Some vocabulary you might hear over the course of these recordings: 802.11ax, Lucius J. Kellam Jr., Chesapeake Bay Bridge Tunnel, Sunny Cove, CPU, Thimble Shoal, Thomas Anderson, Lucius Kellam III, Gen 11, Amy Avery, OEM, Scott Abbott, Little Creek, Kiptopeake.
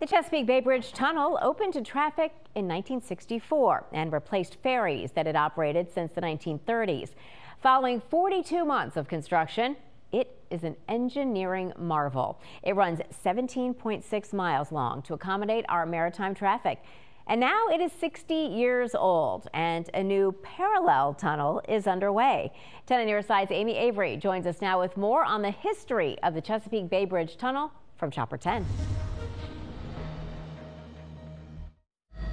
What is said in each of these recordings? The Chesapeake Bay Bridge Tunnel opened to traffic in 1964 and replaced ferries that had operated since the 1930s. Following 42 months of construction, it is an engineering marvel. It runs 17.6 miles long to accommodate our maritime traffic. And now it is 60 years old and a new parallel tunnel is underway. 10 on your side's Amy Avery joins us now with more on the history of the Chesapeake Bay Bridge Tunnel from Chopper 10.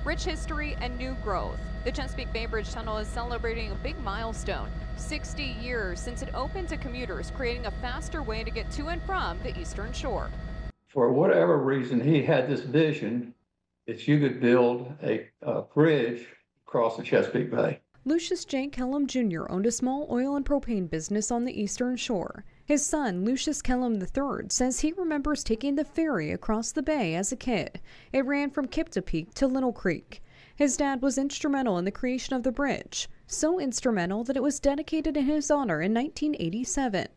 Rich history and new growth. The Chesapeake Bay Bridge Tunnel is celebrating a big milestone, 60 years since it opened to commuters, creating a faster way to get to and from the Eastern Shore. For whatever reason, he had this vision that you could build a bridge across the Chesapeake Bay. Lucius J. Kellam Jr. owned a small oil and propane business on the Eastern Shore. His son, Lucius Kellam III, says he remembers taking the ferry across the bay as a kid. It ran from Kiptopeake to Little Creek. His dad was instrumental in the creation of the bridge, so instrumental that it was dedicated in his honor in 1987.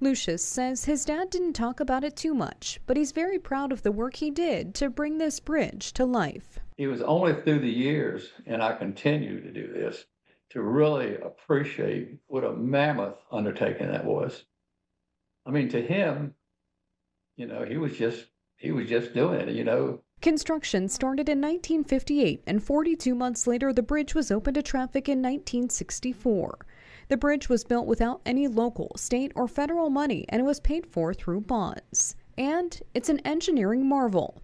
Lucius says his dad didn't talk about it too much, but he's very proud of the work he did to bring this bridge to life. It was only through the years, and I continue to do this, to really appreciate what a mammoth undertaking that was. I mean, to him, you know, he was just doing it, you know. Construction started in 1958, and 42 months later, the bridge was open to traffic in 1964. The bridge was built without any local, state, or federal money, and it was paid for through bonds. And it's an engineering marvel.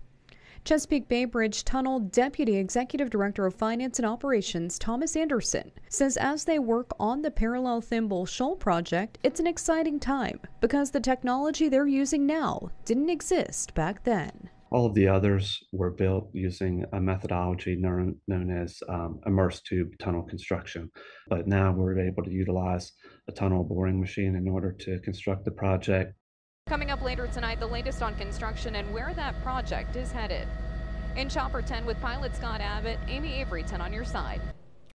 Chesapeake Bay Bridge Tunnel Deputy Executive Director of Finance and Operations Thomas Anderson says as they work on the parallel Thimble Shoal project, it's an exciting time because the technology they're using now didn't exist back then. All of the others were built using a methodology known as immersed tube tunnel construction, but now we're able to utilize a tunnel boring machine in order to construct the project. Coming up later tonight, the latest on construction and where that project is headed. In Chopper 10 with pilot Scott Abbott, Amy Avery, 10 on your side.